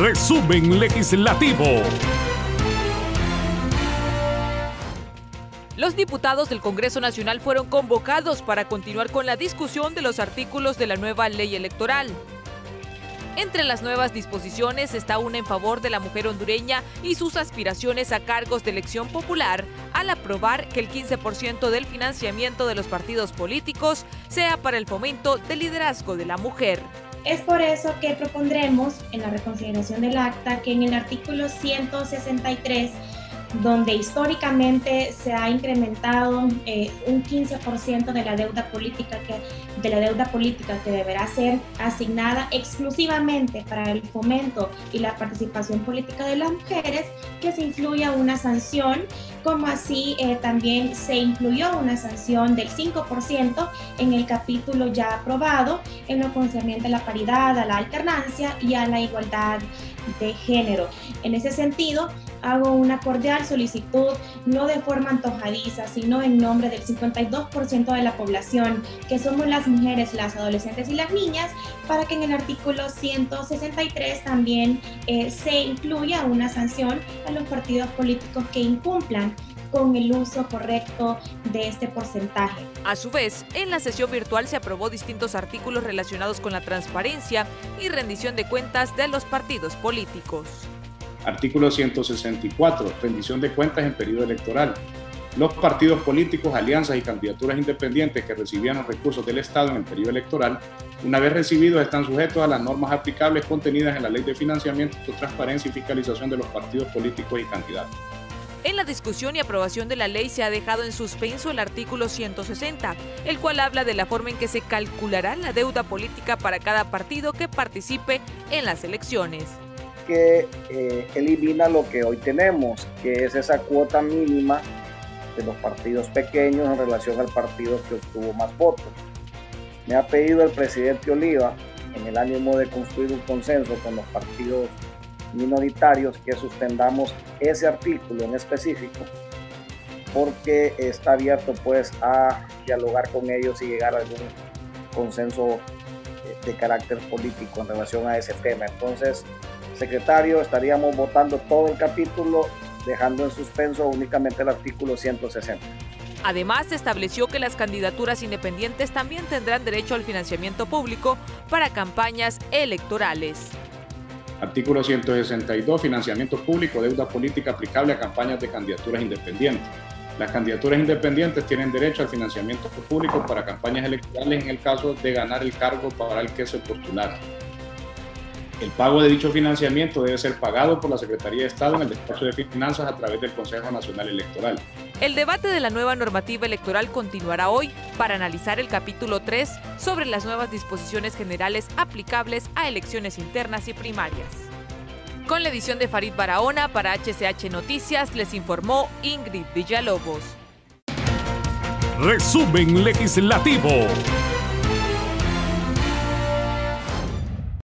Resumen legislativo. Los diputados del Congreso Nacional fueron convocados para continuar con la discusión de los artículos de la nueva ley electoral. Entre las nuevas disposiciones está una en favor de la mujer hondureña y sus aspiraciones a cargos de elección popular, al aprobar que el 15% del financiamiento de los partidos políticos sea para el fomento del liderazgo de la mujer. Es por eso que propondremos en la reconsideración del acta que en el artículo 163, donde históricamente se ha incrementado un 15% de la deuda política que deberá ser asignada exclusivamente para el fomento y la participación política de las mujeres, que se incluya una sanción, como así también se incluyó una sanción del 5% en el capítulo ya aprobado en lo concerniente a la paridad, a la alternancia y a la igualdad de género. En ese sentido, hago una cordial solicitud, no de forma antojadiza, sino en nombre del 52% de la población, que somos las mujeres, las adolescentes y las niñas, para que en el artículo 163 también se incluya una sanción a los partidos políticos que incumplan con el uso correcto de este porcentaje. A su vez, en la sesión virtual se aprobó distintos artículos relacionados con la transparencia y rendición de cuentas de los partidos políticos. Artículo 164, rendición de cuentas en periodo electoral. Los partidos políticos, alianzas y candidaturas independientes que recibían los recursos del Estado en el periodo electoral, una vez recibidos, están sujetos a las normas aplicables contenidas en la Ley de Financiamiento, Transparencia y Fiscalización de los Partidos Políticos y Candidatos. En la discusión y aprobación de la ley se ha dejado en suspenso el artículo 160, el cual habla de la forma en que se calculará la deuda política para cada partido que participe en las elecciones. Que elimina lo que hoy tenemos, que es esa cuota mínima de los partidos pequeños en relación al partido que obtuvo más votos. Me ha pedido el presidente Oliva, en el ánimo de construir un consenso con los partidos minoritarios, que suspendamos ese artículo en específico, porque está abierto pues a dialogar con ellos y llegar a algún consenso de carácter político en relación a ese tema. Entonces, secretario, estaríamos votando todo el capítulo, dejando en suspenso únicamente el artículo 160. Además, se estableció que las candidaturas independientes también tendrán derecho al financiamiento público para campañas electorales. Artículo 162, financiamiento público, deuda política aplicable a campañas de candidaturas independientes. Las candidaturas independientes tienen derecho al financiamiento público para campañas electorales en el caso de ganar el cargo para el que se postularon. El pago de dicho financiamiento debe ser pagado por la Secretaría de Estado en el despacho de Finanzas a través del Consejo Nacional Electoral. El debate de la nueva normativa electoral continuará hoy para analizar el capítulo 3 sobre las nuevas disposiciones generales aplicables a elecciones internas y primarias. Con la edición de Farid Barahona para HCH Noticias, les informó Ingrid Villalobos. Resumen legislativo.